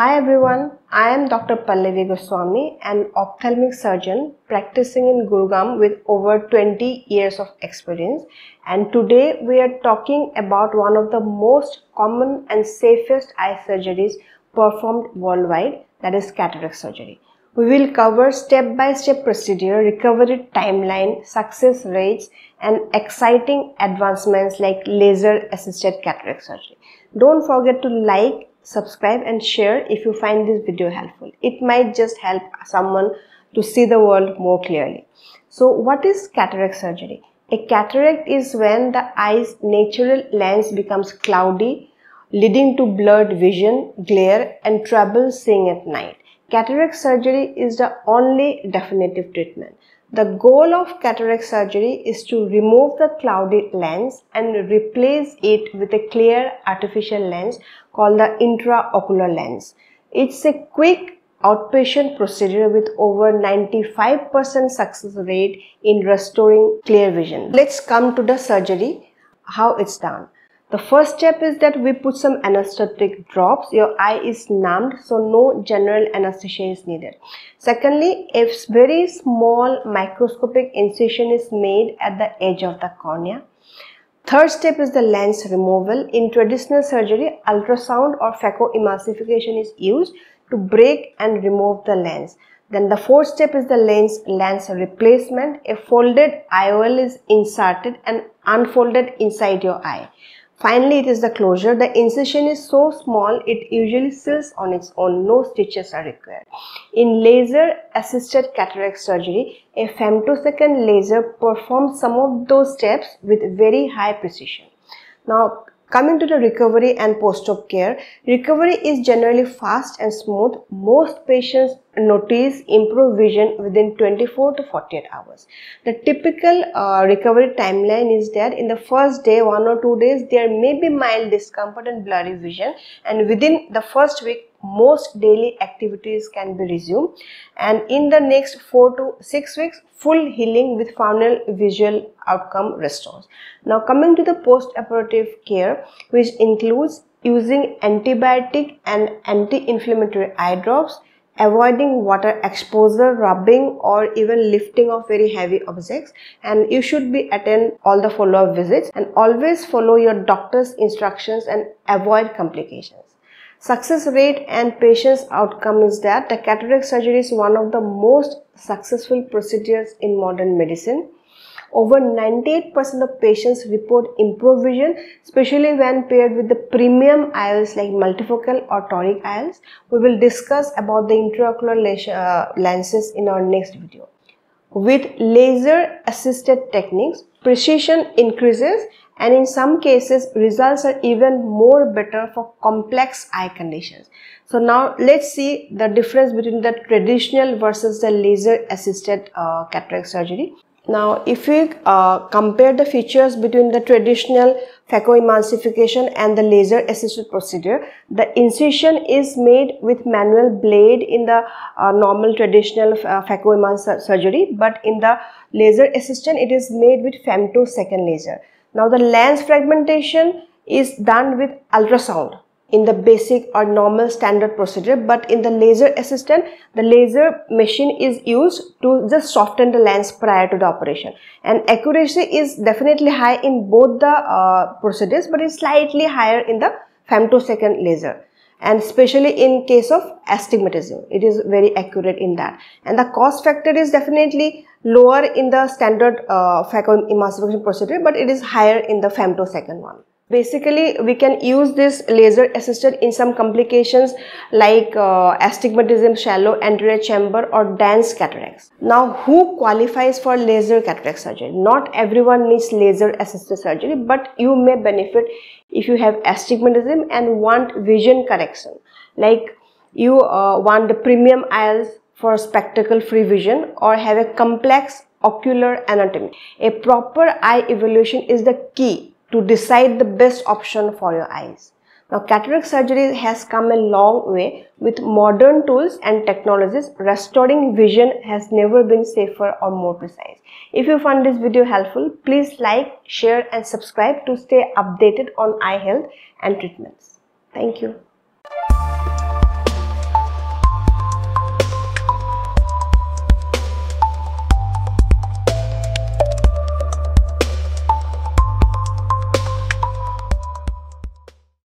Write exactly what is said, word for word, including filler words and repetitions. Hi everyone, I am Doctor Pallavi Goswami, an ophthalmic surgeon practicing in Gurugram with over twenty years of experience, and today we are talking about one of the most common and safest eye surgeries performed worldwide, that is cataract surgery. We will cover step-by-step procedure, recovery timeline, success rates and exciting advancements like laser-assisted cataract surgery. Don't forget to like, subscribe and share if you find this video helpful. It might just help someone to see the world more clearly. So what is cataract surgery? A cataract is when the eye's natural lens becomes cloudy, leading to blurred vision, glare and trouble seeing at night. Cataract surgery is the only definitive treatment. The goal of cataract surgery is to remove the cloudy lens and replace it with a clear artificial lens called the intraocular lens. It's a quick outpatient procedure with over ninety-five percent success rate in restoring clear vision. Let's come to the surgery, how it's done. The first step is that we put some anesthetic drops. Your eye is numbed, so no general anesthesia is needed. Secondly, a very small microscopic incision is made at the edge of the cornea. Third step is the lens removal. In traditional surgery, ultrasound or phacoemulsification is used to break and remove the lens. Then the fourth step is the lens, lens replacement. A folded I O L is inserted and unfolded inside your eye. Finally, it is the closure. The incision is so small, it usually seals on its own. No stitches are required. In laser-assisted cataract surgery, a femtosecond laser performs some of those steps with very high precision. Now, coming to the recovery and post-op care, recovery is generally fast and smooth. Most patients notice improved vision within twenty-four to forty-eight hours. The typical uh, recovery timeline is that in the first day, one or two days, there may be mild discomfort and blurry vision, and within the first week, most daily activities can be resumed, and in the next four to six weeks, full healing with final visual outcome restores. Now, coming to the post-operative care, which includes using antibiotic and anti-inflammatory eye drops, avoiding water exposure, rubbing or even lifting of very heavy objects, and you should be attend all the follow-up visits and always follow your doctor's instructions and avoid complications. Success rate and patient's outcome is that the cataract surgery is one of the most successful procedures in modern medicine. Over ninety-eight percent of patients report improved vision, especially when paired with the premium I O Ls like multifocal or toric I O Ls. We will discuss about the intraocular lenses in our next video. With laser-assisted techniques, precision increases, and in some cases, results are even more better for complex eye conditions. So now let's see the difference between the traditional versus the laser-assisted uh, cataract surgery. Now, if we uh, compare the features between the traditional phacoemulsification and the laser-assisted procedure, the incision is made with manual blade in the uh, normal traditional uh, phacoemulsification surgery, but in the laser-assisted, it is made with femtosecond laser. Now, the lens fragmentation is done with ultrasound in the basic or normal standard procedure, but in the laser assistant, the laser machine is used to just soften the lens prior to the operation, and accuracy is definitely high in both the uh, procedures, but is slightly higher in the femtosecond laser, and especially in case of astigmatism, it is very accurate in that. And the cost factor is definitely lower in the standard uh, phacoemulsification procedure, but it is higher in the femtosecond one. Basically, we can use this laser assisted in some complications like uh, astigmatism, shallow anterior chamber or dense cataracts. Now, who qualifies for laser cataract surgery? Not everyone needs laser assisted surgery, but you may benefit if you have astigmatism and want vision correction. Like you uh, want the premium I O Ls for spectacle free vision or have a complex ocular anatomy. A proper eye evaluation is the key to decide the best option for your eyes. Now, cataract surgery has come a long way with modern tools and technologies. Restoring vision has never been safer or more precise. If you found this video helpful, please like, share and subscribe to stay updated on eye health and treatments. Thank you.